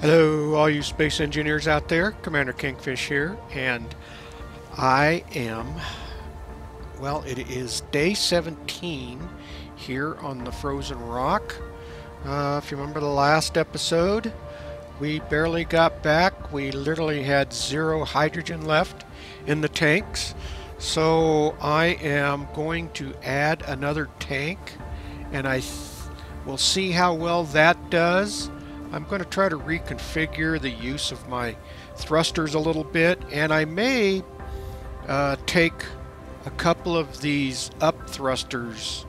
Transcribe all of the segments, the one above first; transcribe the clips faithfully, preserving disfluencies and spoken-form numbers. Hello all you space engineers out there, Commander Kingfish here, and I am, well, it is day seventeen here on the frozen rock. Uh, if you remember the last episode, we barely got back. We literally had zero hydrogen left in the tanks, so I am going to add another tank, and I will see how well that does. I'm going to try to reconfigure the use of my thrusters a little bit, and I may uh, take a couple of these up thrusters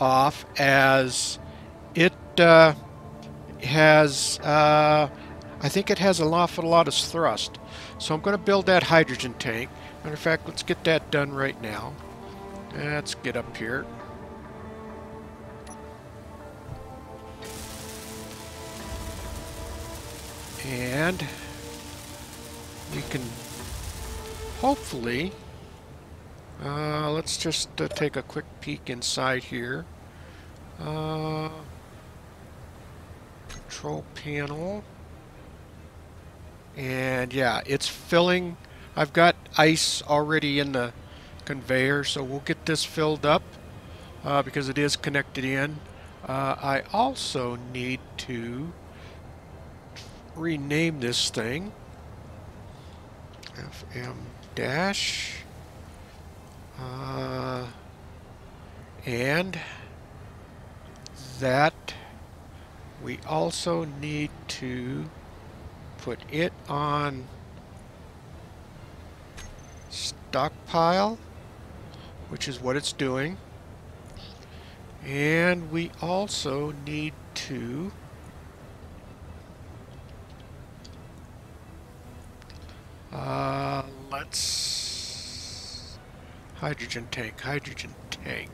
off as it uh, has, uh, I think it has an awful lot of thrust. So I'm going to build that hydrogen tank. Matter of fact, let's get that done right now. Let's get up here. And we can hopefully, uh, let's just uh, take a quick peek inside here. Uh, control panel. And yeah, it's filling. I've got ice already in the conveyor, so we'll get this filled up uh, because it is connected in. Uh, I also need to rename this thing F M dash uh, and that we also need to put it on stockpile, which is what it's doing, and we also need to Uh, let's hydrogen tank, hydrogen tank.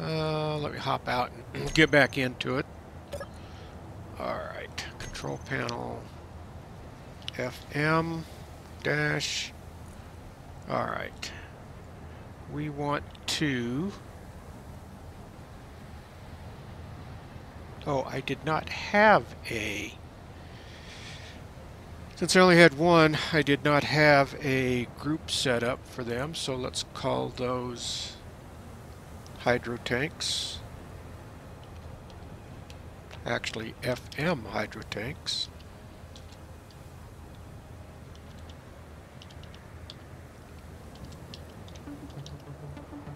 Uh, let me hop out and get back into it. Alright, control panel F M dash. Alright, we want to. Oh, I did not have a. Since I only had one, I did not have a group set up for them, so let's call those hydro tanks. Actually, F M hydro tanks.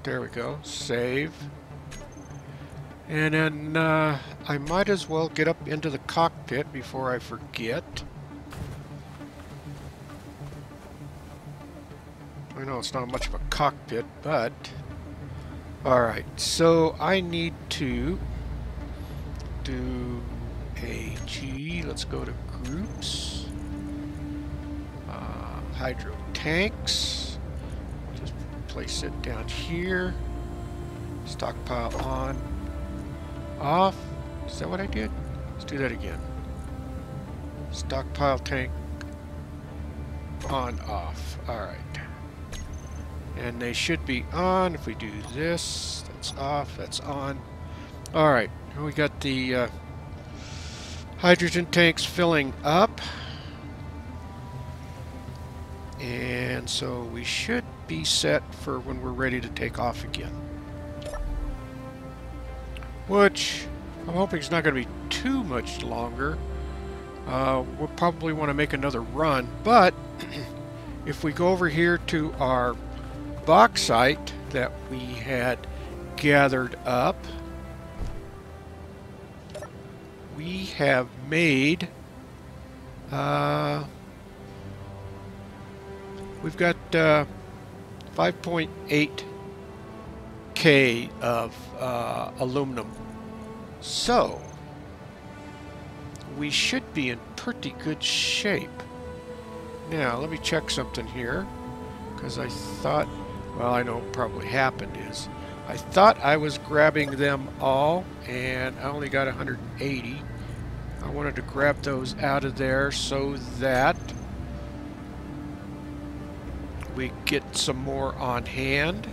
There we go. Save. And then uh, I might as well get up into the cockpit before I forget. I know it's not much of a cockpit, but alright, so I need to do a G. Let's go to groups, uh, hydro tanks, just place it down here, stockpile on, off. Is that what I did? Let's do that again. Stockpile tank on, off. Alright. And they should be on. If we do this, that's off, that's on. Alright, we got the uh, hydrogen tanks filling up. And so we should be set for when we're ready to take off again. Which, I'm hoping it's not going to be too much longer. Uh, we'll probably want to make another run, but if we go over here to our bauxite that we had gathered up, we have made uh, we've got uh, five point eight K of uh, aluminum, so we should be in pretty good shape. Now let me check something here, because I thought, well, I know what probably happened is, I thought I was grabbing them all, and I only got one hundred eighty. I wanted to grab those out of there so that we get some more on hand.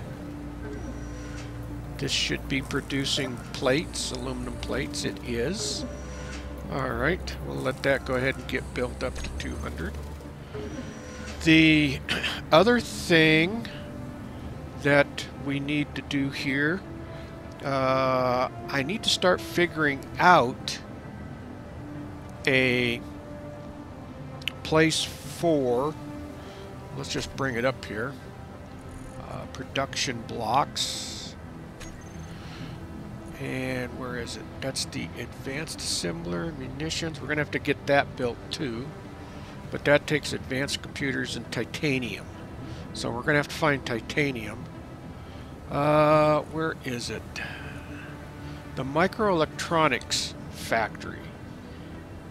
This should be producing plates, aluminum plates. It is. All right, we'll let that go ahead and get built up to two hundred. The other thing that we need to do here, uh, I need to start figuring out a place for, let's just bring it up here, uh, production blocks. And where is it? That's the advanced assembler, munitions. We're going to have to get that built too. But that takes advanced computers and titanium. So we're going to have to find titanium. Uh, where is it? The microelectronics factory.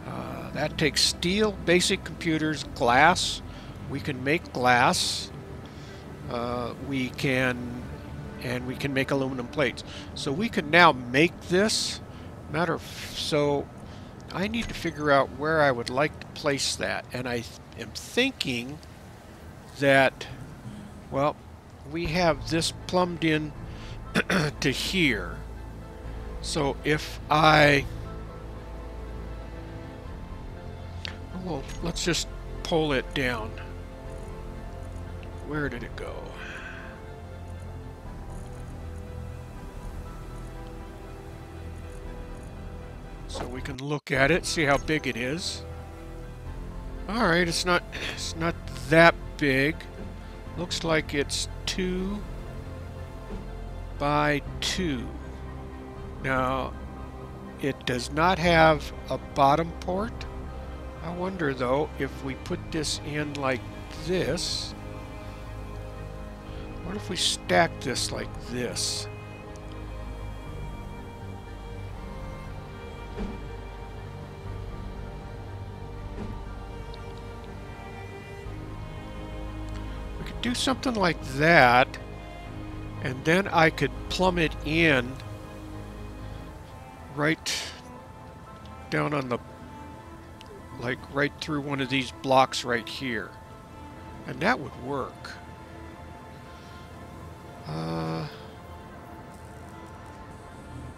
Uh, that takes steel, basic computers, glass. We can make glass. Uh, we can, and we can make aluminum plates. So we can now make this. Matter of, so I need to figure out where I would like to place that. And I th- am thinking that, well, we have this plumbed in to here. So if I, well, let's just pull it down. Where did it go? So we can look at it, see how big it is. All right, it's not it's not that big. Looks like it's two by two. Now, it does not have a bottom port. I wonder though, if we put this in like this, what if we stack this like this? Do something like that, and then I could plumb it in right down on the, like right through one of these blocks right here, and that would work. Uh,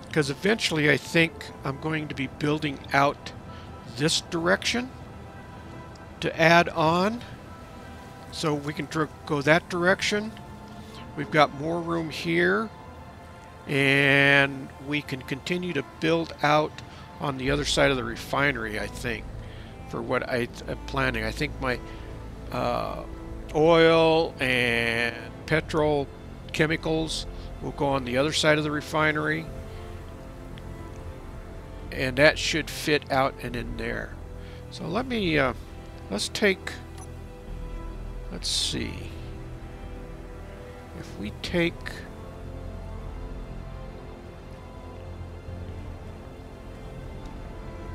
because eventually I think I'm going to be building out this direction to add on. So we can go that direction. We've got more room here, and we can continue to build out on the other side of the refinery, I think, for what I am planning. I think my uh, oil and petrol chemicals will go on the other side of the refinery, and that should fit out and in there. So let me, uh, let's take, let's see, if we take,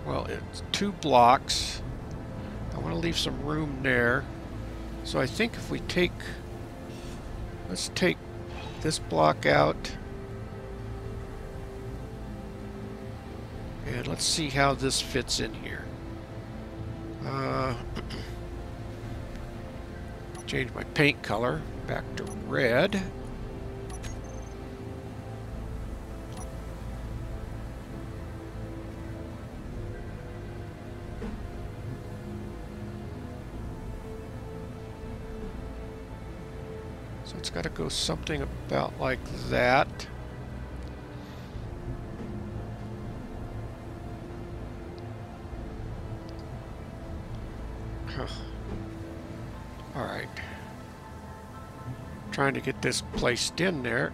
well, it's two blocks. I want to leave some room there. So I think if we take, let's take this block out. And let's see how this fits in here. Uh, Change my paint color back to red. So it's got to go something about like that. Huh. Alright, trying to get this placed in there.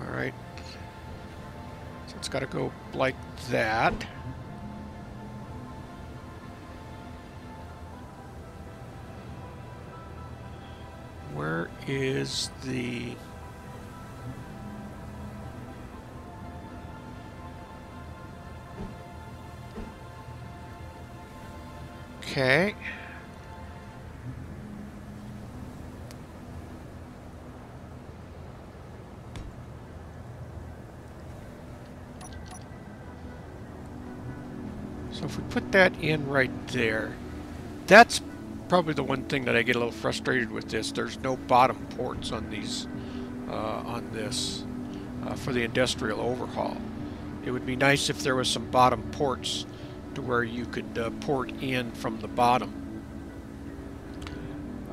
Alright, so it's got to go like that. Where is the... Okay. So if we put that in right there, that's probably the one thing that I get a little frustrated with this. There's no bottom ports on these uh, on this uh, for the industrial overhaul. It would be nice if there was some bottom ports to where you could uh, port in from the bottom.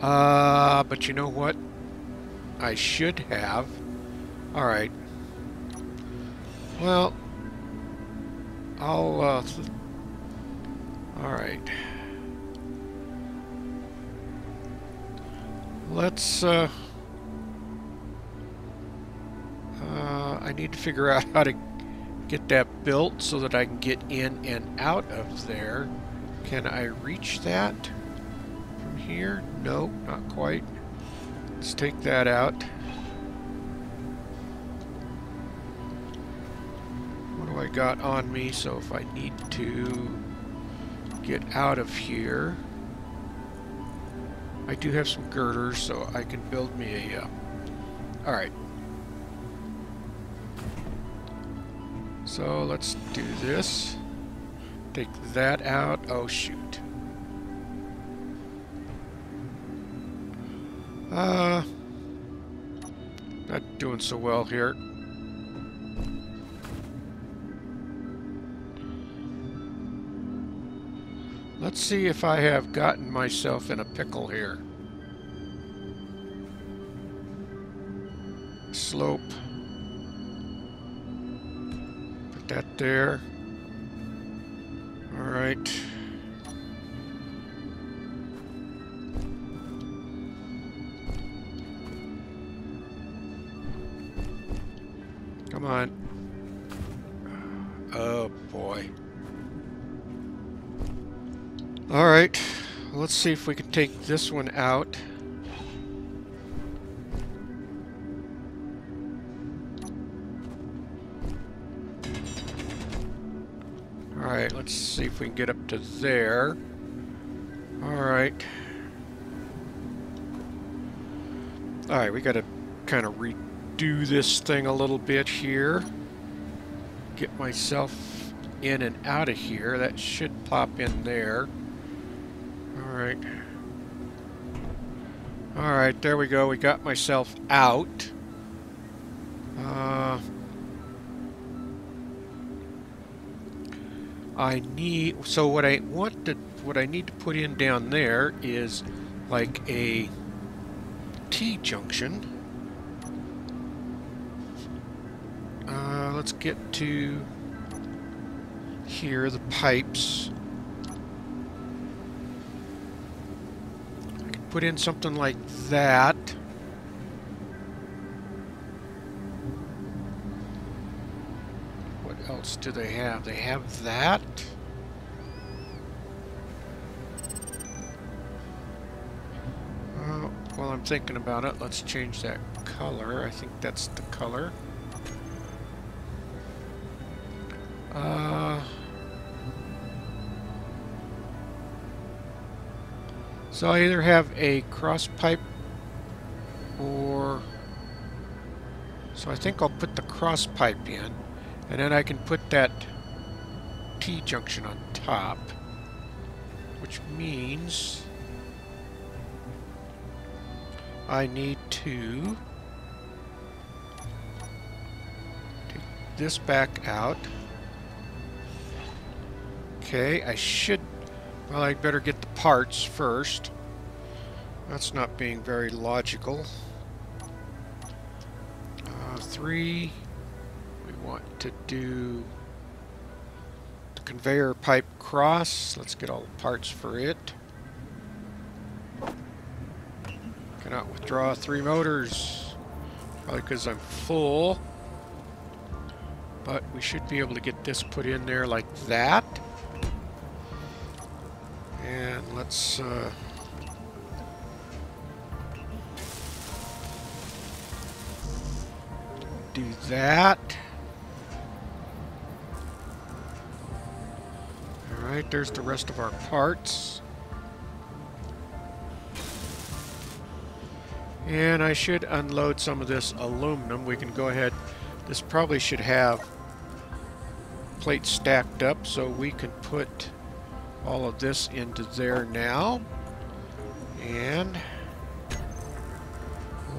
Uh, but you know what? I should have. All right. Well, I'll. Uh, all right. Let's. Uh, uh, I need to figure out how to get that built so that I can get in and out of there. Can I reach that from here? No, not quite. Let's take that out. What do I got on me? So if I need to get out of here, I do have some girders, so I can build me a... Uh, all right. So let's do this. Take that out. Oh, shoot. Uh, not doing so well here. Let's see if I have gotten myself in a pickle here. Slope. Put that there. All right. Come on. Oh, boy. All right. Let's see if we can take this one out. All right. Let's see if we can get up to there. All right. All right. We got to kind of redo this thing a little bit here. Get myself in and out of here. That should pop in there. All right. All right, there we go. We got myself out. Uh, I need. So what I want to, what I need to put in down there is like a T-junction. Let's get to here, the pipes. I can put in something like that. What else do they have? They have that. Uh, while I'm thinking about it, let's change that color. I think that's the color. Uh, so I either have a cross pipe or, so I think I'll put the cross pipe in, and then I can put that T-junction on top, which means I need to take this back out. Okay, I should, well, I'd better get the parts first. That's not being very logical. Uh, three, we want to do the conveyor pipe cross. Let's get all the parts for it. Cannot withdraw three motors, probably because I'm full. But we should be able to get this put in there like that. And let's uh, do that. All right, there's the rest of our parts. And I should unload some of this aluminum. We can go ahead. This probably should have plates stacked up so we can put all of this into there now, and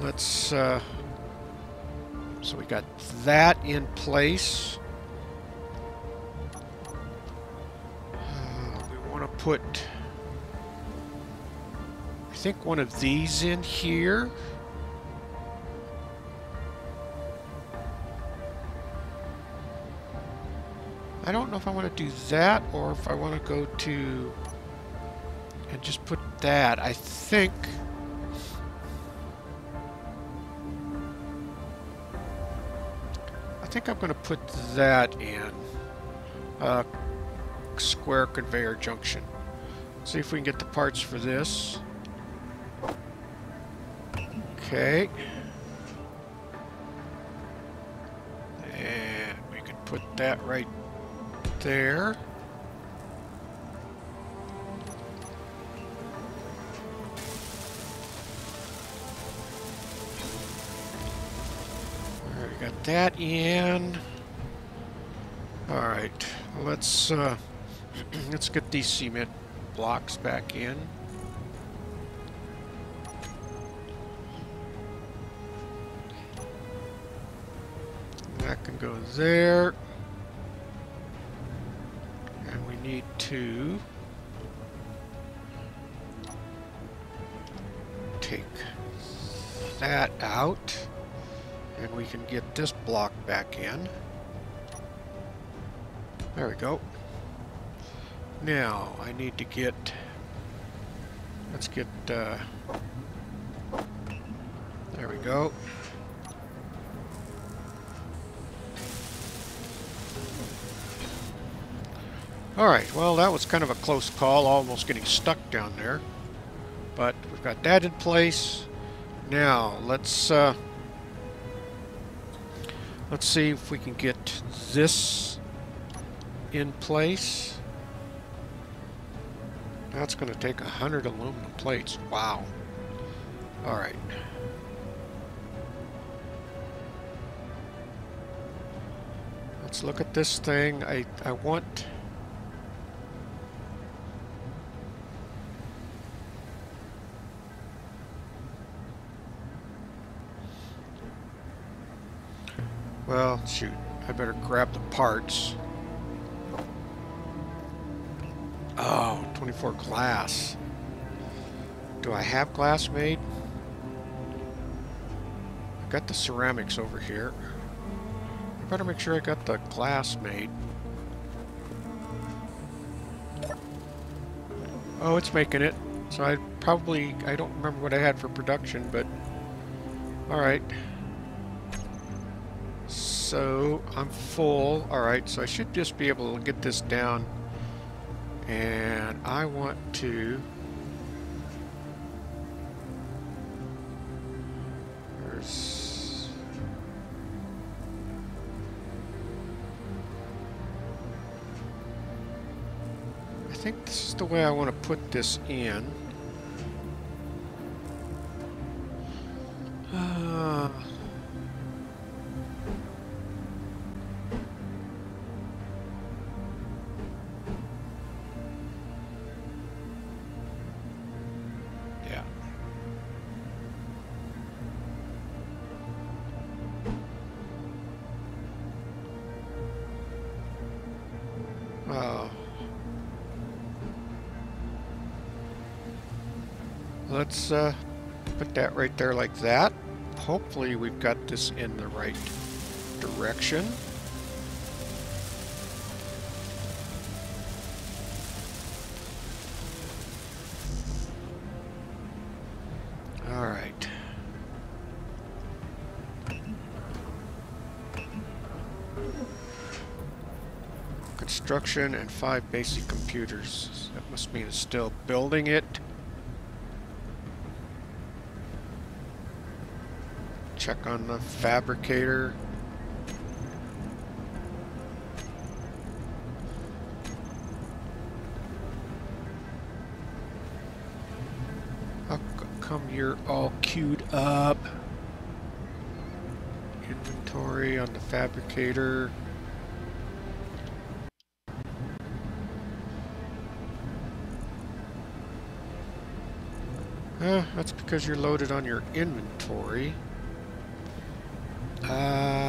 let's uh, So we got that in place. Uh, we want to put, I think, one of these in here. I don't know if I want to do that or if I want to go to and just put that. I think I think I'm going to put that in uh, square conveyor junction. See if we can get the parts for this. Okay. And we can put that right there. All right, we got that in. All right, let's uh, let's get these cement blocks back in. That can go there. Need to take that out, and we can get this block back in. There we go. Now I need to get, let's get, uh, there we go. Alright, well, that was kind of a close call, almost getting stuck down there. But we've got that in place. Now, let's uh, let's see if we can get this in place. That's going to take a hundred aluminum plates. Wow. Alright. Let's look at this thing. I, I want... Well, shoot, I better grab the parts. Oh, twenty-four glass. Do I have glass made? I've got the ceramics over here. I better make sure I got the glass made. Oh, it's making it. So I probably, I don't remember what I had for production, but all right. So I'm full. Alright, so I should just be able to get this down. And I want to... There's... I think this is the way I want to put this in. Uh... Let's uh, put that right there like that. Hopefully we've got this in the right direction. All right. Construction and five basic computers. That must mean it's still building it. Check on the fabricator. How come you're all queued up? Inventory on the fabricator. Eh, that's because you're loaded on your inventory. Uh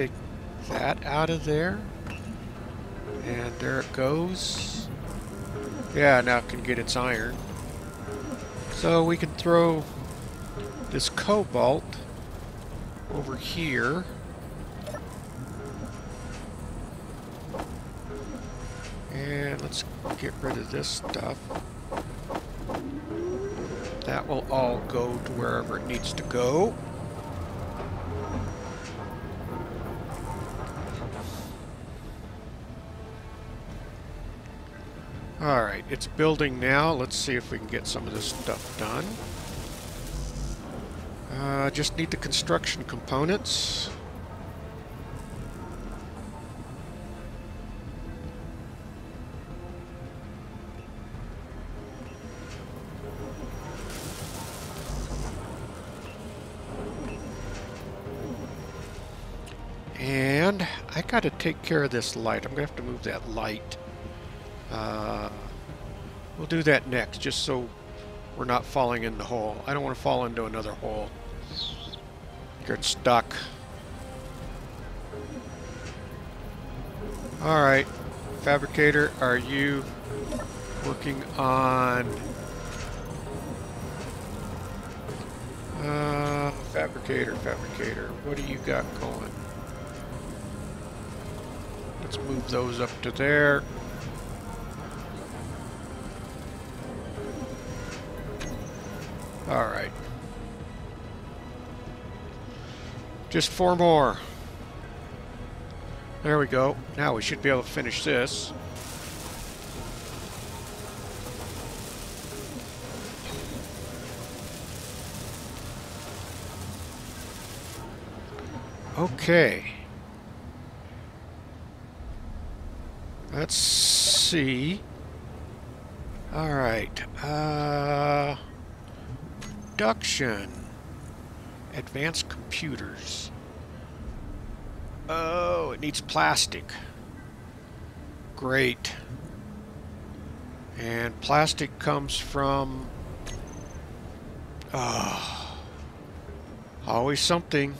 take that out of there. And there it goes. Yeah, now it can get its iron. So we can throw this cobalt over here. And let's get rid of this stuff. That will all go to wherever it needs to go. Alright, it's building now. Let's see if we can get some of this stuff done. Uh, just need the construction components. And I gotta take care of this light. I'm gonna have to move that light. Uh, we'll do that next, just so we're not falling in the hole. I don't want to fall into another hole. Get stuck. Alright, Fabricator, are you working on... Uh, fabricator, Fabricator, what do you got going? Let's move those up to there. All right. Just four more. There we go. Now we should be able to finish this. Okay. Let's see. All right. Uh... Production. Advanced computers. Oh, it needs plastic. Great. And plastic comes from... Oh, always something.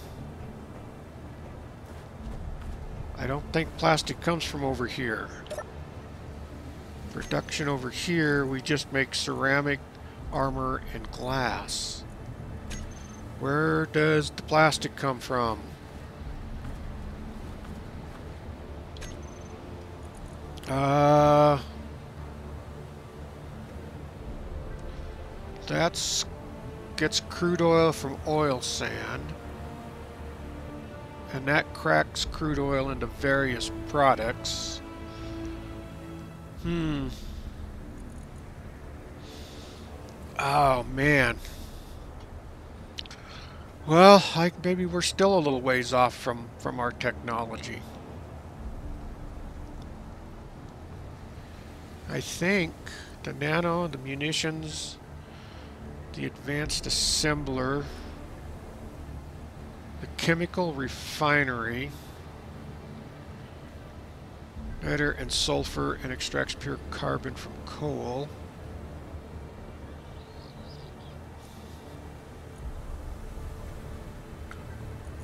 I don't think plastic comes from over here. Production over here, we just make ceramic, armor, and glass. Where does the plastic come from? Uh, that's gets crude oil from oil sand, and that cracks crude oil into various products. Hmm. Oh, man. Well, I, maybe we're still a little ways off from, from our technology. I think the nano, the munitions, the advanced assembler, the chemical refinery, nitre and sulfur, and extracts pure carbon from coal.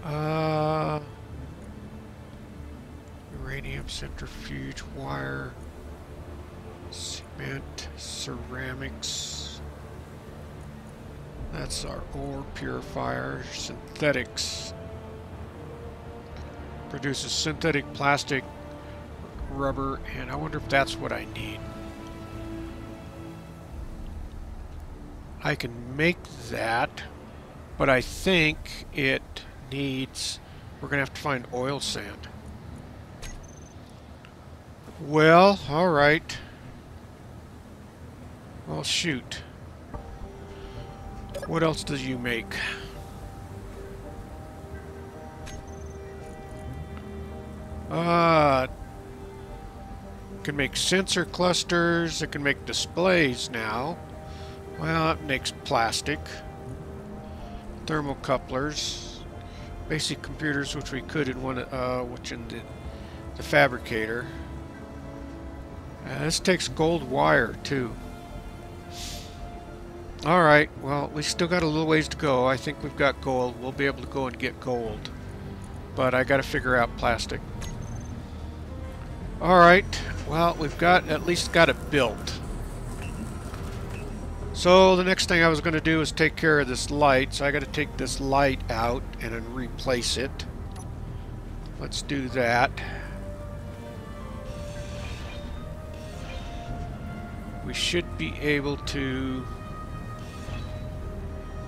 Uh, uranium centrifuge, wire, cement, ceramics. That's our ore purifier. Synthetics. Produces synthetic plastic, rubber, and I wonder if that's what I need. I can make that, but I think it needs, we're gonna have to find oil sand. Well, all right. Well, shoot. What else do you make? Uh, can make sensor clusters. It can make displays now. Well, it makes plastic. Thermocouplers. Basic computers, which we could in one, uh, which in the, the fabricator. Uh, this takes gold wire too. All right, well, we still got a little ways to go. I think we've got gold. We'll be able to go and get gold. but I gotta figure out plastic. Alright, well, we've got at least got it built. So the next thing I was going to do is take care of this light, so I got to take this light out and then replace it. Let's do that. We should be able to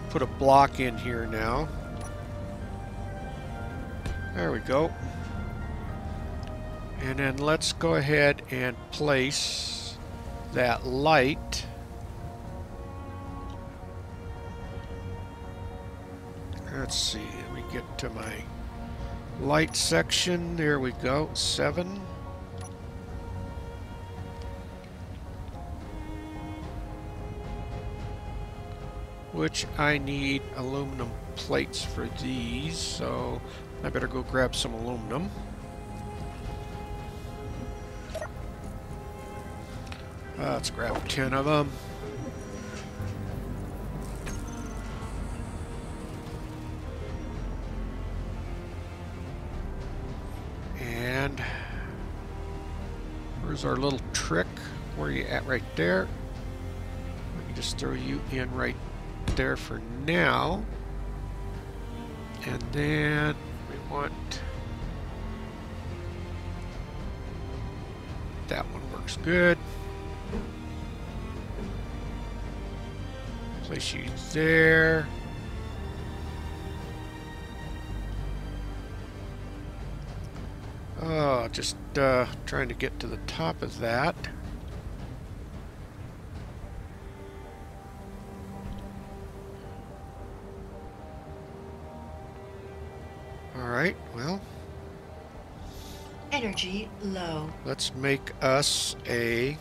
put a block in here now. There we go. And then let's go ahead and place that light . Let's see, let me get to my light section. There we go, seven. Which I need aluminum plates for these, so I better go grab some aluminum. Uh, let's grab ten of them. Our little trick. Where are you at? Right there. We can just throw you in right there for now. And then we want... That one works good. Place you there. Oh, just uh, trying to get to the top of that. All right, well. Energy low. Let's make us a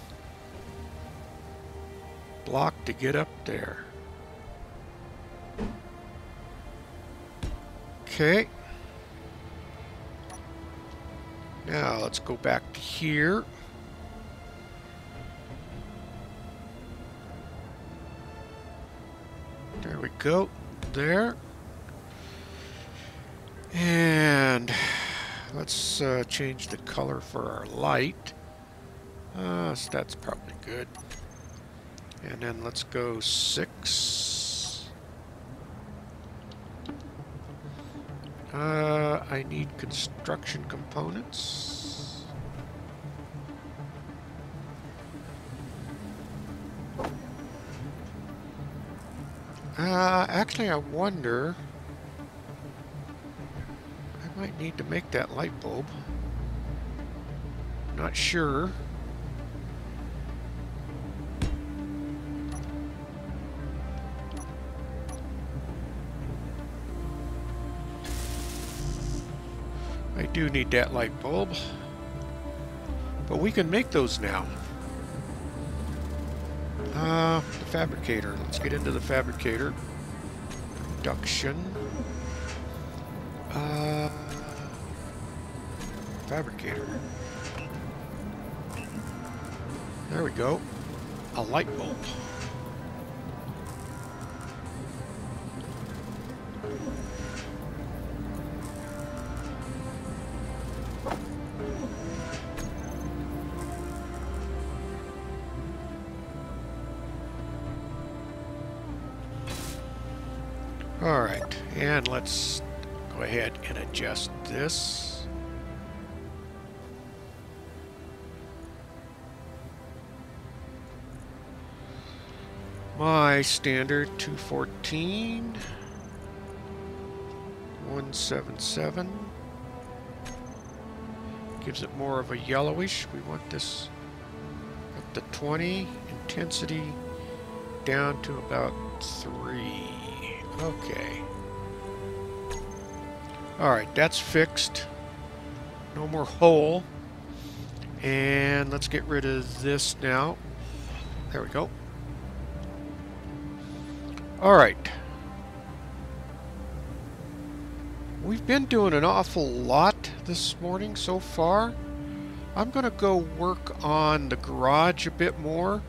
block to get up there. Okay. Now let's go back to here. There we go. There. And let's uh, change the color for our light. Uh, so that's probably good. And then let's go six. Uh, I need construction components. Uh, actually, I wonder... I might need to make that light bulb. Not sure. I do need that light bulb, but we can make those now. Uh, the fabricator. Let's get into the fabricator. Production. Uh, fabricator. There we go. A light bulb. Alright, and let's go ahead and adjust this. My standard two fourteen, one seventy-seven. Gives it more of a yellowish. We want this up to twenty. Intensity down to about three. Okay. Alright, that's fixed. No more hole. And let's get rid of this now. There we go. Alright. We've been doing an awful lot this morning so far. I'm going to go work on the garage a bit more.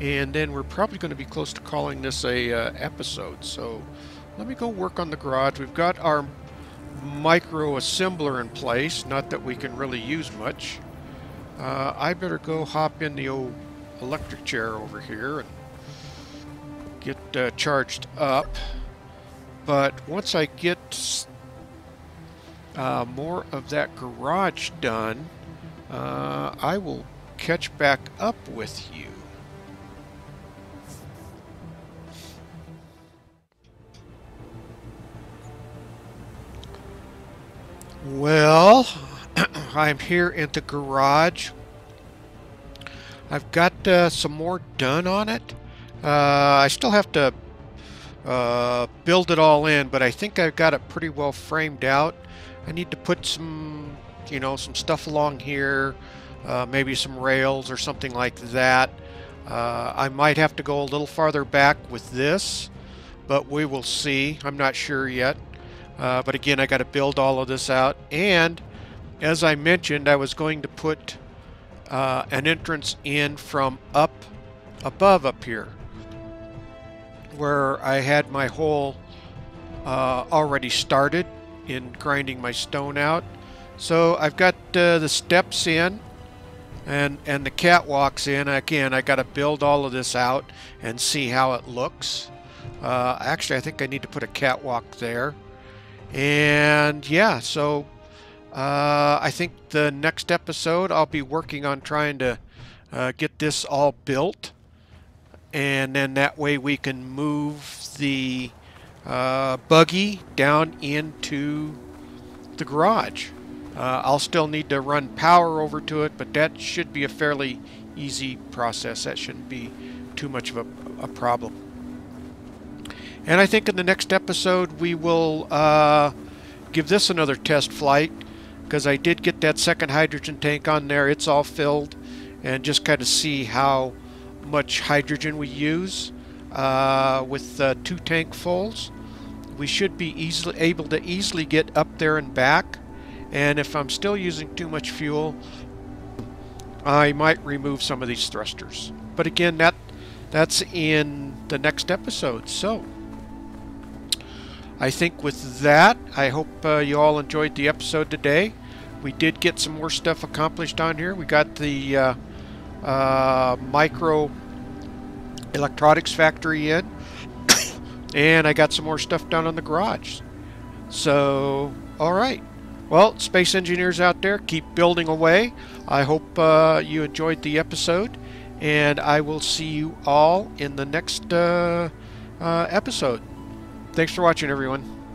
And then we're probably going to be close to calling this a uh, episode. So let me go work on the garage. We've got our micro-assembler in place, not that we can really use much. Uh, I better go hop in the old electric chair over here and get uh, charged up. But once I get uh, more of that garage done, uh, I will catch back up with you. Well, I'm here in the garage. I've got uh, some more done on it. Uh, I still have to uh, build it all in, but I think I've got it pretty well framed out. I need to put some, you know, some stuff along here, uh, maybe some rails or something like that. Uh, I might have to go a little farther back with this, but we will see. I'm not sure yet. Uh, but again, I got to build all of this out, and as I mentioned, I was going to put uh, an entrance in from up above up here, where I had my hole uh, already started in grinding my stone out. So I've got uh, the steps in, and and the catwalks in. Again, I got to build all of this out and see how it looks. Uh, actually, I think I need to put a catwalk there. And yeah, so uh, I think the next episode I'll be working on trying to uh, get this all built, and then that way we can move the uh, buggy down into the garage. Uh, I'll still need to run power over to it, but that should be a fairly easy process. That shouldn't be too much of a, a problem. And I think in the next episode we will uh, give this another test flight, because I did get that second hydrogen tank on there. It's all filled, and just kind of see how much hydrogen we use uh, with uh, two tank fulls. We should be easily able to easily get up there and back, and if I'm still using too much fuel, I might remove some of these thrusters. But again, that that's in the next episode. So I think with that, I hope uh, you all enjoyed the episode today. We did get some more stuff accomplished on here. We got the uh, uh, microelectronics factory in, and I got some more stuff done on the garage. So, all right. Well, space engineers out there, keep building away. I hope uh, you enjoyed the episode, and I will see you all in the next uh, uh, episode. Thanks for watching, everyone.